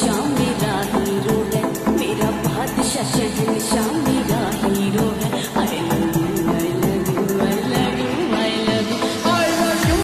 शाम मेरा हीरो है, मेरा बादशाह शाम।